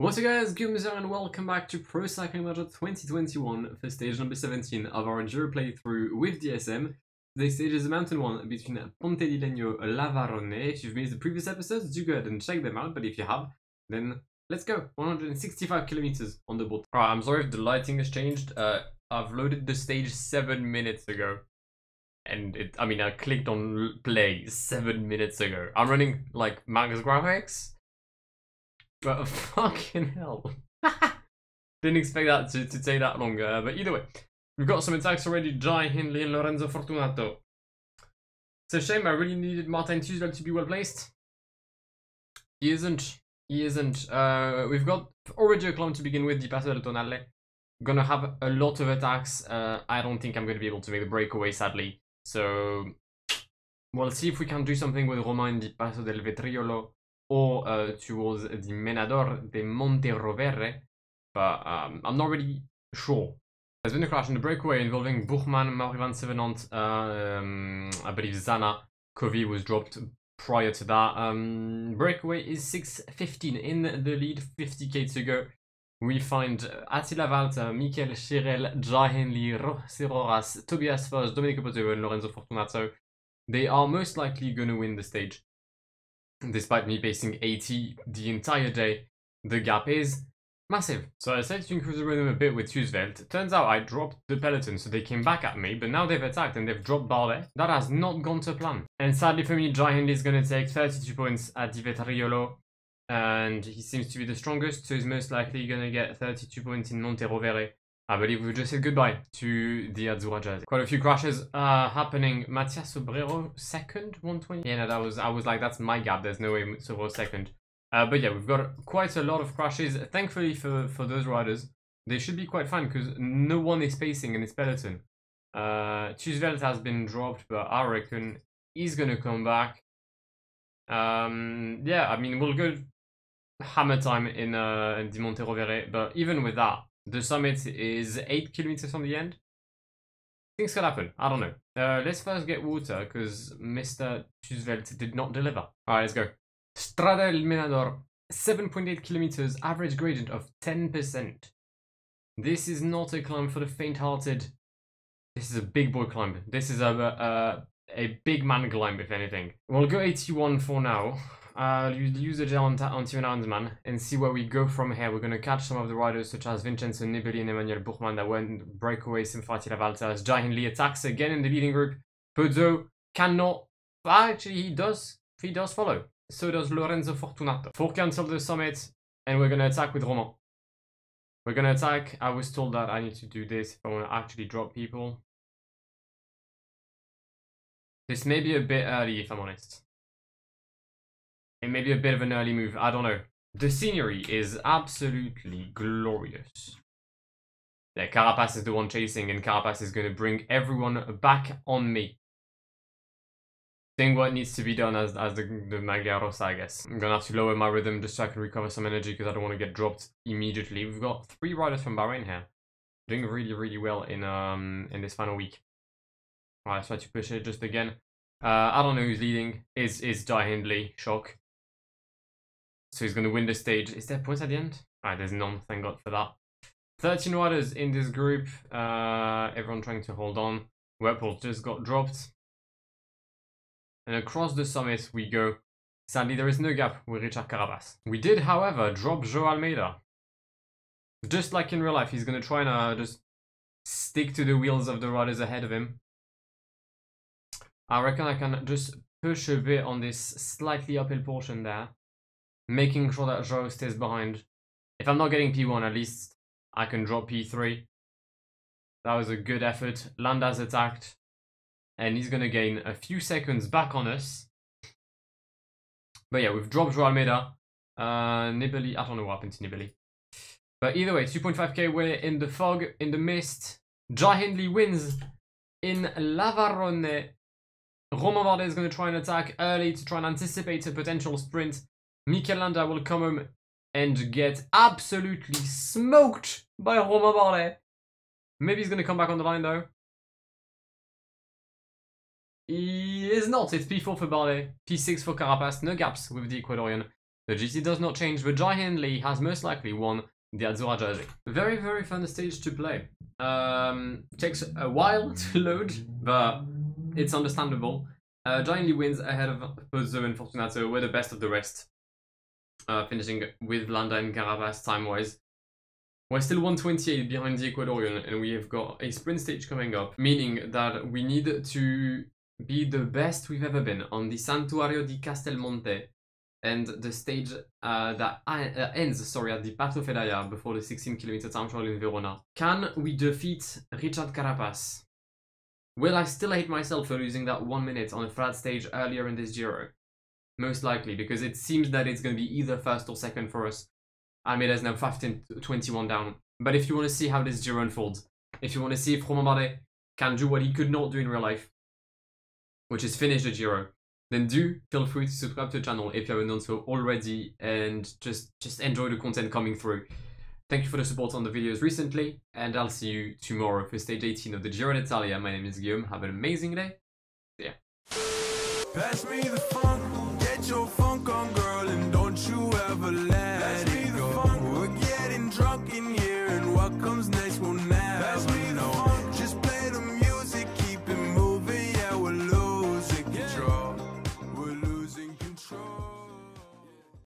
What's up guys, Goomzer, and welcome back to Pro Cycling Manager 2021 for stage number 17 of our Enduro playthrough with DSM. Today's stage is a mountain one between Ponte di Legno and Lavarone. If you've missed the previous episodes, do go ahead and check them out, but if you have, then let's go. 165 kilometers on the board. Alright, I'm sorry if the lighting has changed. I've loaded the stage 7 minutes ago. And I clicked on play 7 minutes ago. I'm running like max graphics. But fucking hell. Didn't expect that to take that long. But either way, we've got some attacks already. Jai Hindley and Lorenzo Fortunato. It's a shame. I really needed Martin Tuzuel to be well placed. He isn't. He isn't. We've got already a climb to begin with. Di Paso del Tonale. Gonna have a lot of attacks. I don't think I'm gonna be able to make the breakaway, sadly. So we'll see if we can do something with Romain Di Paso del Vetriolo, or towards the Menador de Monte Rovere, but I'm not really sure. There's been a crash in the breakaway involving Buchmann, Mauri Van Sevenant, I believe Zana, Covey was dropped prior to that. Breakaway is 6:15 in the lead, 50k to go. We find Attila Valt, Mikael Schirel, Jai Hindley, Rochirroras, Tobias Fos, Domenico Poteu and Lorenzo Fortunato. They are most likely going to win the stage. Despite me pacing 80 the entire day, the gap is massive. So I decided to increase the rhythm a bit with Tuesvelt. Turns out I dropped the peloton, so they came back at me, but now they've attacked and they've dropped Bardet. That has not gone to plan. And sadly for me, Jai Hindley is going to take 32 points at Di Vettariolo, and he seems to be the strongest, so he's most likely going to get 32 points in Monte-Rovere. I believe we just said goodbye to the Azzurra Jazz. Quite a few crashes happening. Mathias Sobrero second, 120. Yeah, no, that was, I was like, that's my gap. There's no way Sobrero second. But yeah, we've got quite a lot of crashes. Thankfully for those riders, they should be quite fine because no one is pacing in this peloton. Tuesvelt has been dropped, but I reckon he's gonna come back. Yeah, I mean, we'll go hammer time in Di Monte-Rovere, but even with that, the summit is 8 kilometers from the end. Things could happen. I don't know. Let's first get water because Mr. Tuesvelt did not deliver. Alright, let's go. Strada El Minador, 7.8 kilometers, average gradient of 10%. This is not a climb for the faint-hearted. This is a big boy climb. This is a big man climb, if anything. We'll go 81 for now. Use the Giant anti man and see where we go from here. We're going to catch some of the riders such as Vincenzo Nibali and Emmanuel Buchmann that went breakaway some fight La Valta as Jai Hindley attacks again in the leading group. Pozzo cannot, actually he does follow. So does Lorenzo Fortunato. 4k until the summit and we're going to attack with Romain. We're going to attack. I was told that I need to do this if I want to actually drop people. This may be a bit early if I'm honest. It may be a bit of an early move, I don't know. The scenery is absolutely glorious. Yeah, Carapaz is the one chasing and Carapaz is going to bring everyone back on me. Doing what needs to be done as the Maglia Rossa, I guess. I'm going to have to lower my rhythm just so I can recover some energy because I don't want to get dropped immediately. We've got 3 riders from Bahrain here. Doing really, really well in this final week. Alright, so I try to push it just again. I don't know who's leading. Is Jai Hindley. Shock. So he's going to win the stage. Is there points at the end? Alright, there's none. Thank God for that. 13 riders in this group. Everyone trying to hold on. Webpool just got dropped. And across the summit we go. Sadly, there is no gap with Richard Carapaz. We did, however, drop Joao Almeida. Just like in real life, he's going to try and just stick to the wheels of the riders ahead of him. I reckon I can just push a bit on this slightly uphill portion there. Making sure that Joao stays behind. If I'm not getting P1, at least I can drop P3. That was a good effort. Landa's attacked. And he's going to gain a few seconds back on us. But yeah, we've dropped Joao Almeida. Nibali, I don't know what happened to Nibali. But either way, 2.5k, we're in the fog, in the mist. Jai Hindley wins in Lavarone. Romain Bardet is going to try and attack early to try and anticipate a potential sprint. Mikel Landa will come home and get absolutely smoked by Romain Bardet. Maybe he's going to come back on the line though. He is not. It's P4 for Bardet, P6 for Carapaz. No gaps with the Ecuadorian. The GC does not change, but Jai Hindley has most likely won the Azzurra Jazz. Very, very fun stage to play. Takes a while to load, but it's understandable. Jai Hindley wins ahead of Pozzo and Fortunato, with the best of the rest. Finishing with Blanda and Carapaz time-wise. We're still 128 behind the Ecuadorian, and we have got a sprint stage coming up, meaning that we need to be the best we've ever been on the Santuario di Castelmonte and the stage that ends, sorry, at the Parto Fedaya before the 16 km time trial in Verona. Can we defeat Richard Carapaz? Will I still hate myself for losing that 1 minute on a flat stage earlier in this Giro? Most likely, because it seems that it's going to be either first or second for us. Almeida's now 15-21 down. But if you want to see how this Giro unfolds, if you want to see if Romain Bardet can do what he could not do in real life, which is finish the Giro, then do feel free to subscribe to the channel if you haven't done so already, and just enjoy the content coming through. Thank you for the support on the videos recently, and I'll see you tomorrow for stage 18 of the Giro d'Italia. My name is Guillaume. Have an amazing day. See ya. Pass me the funk, get your funk on.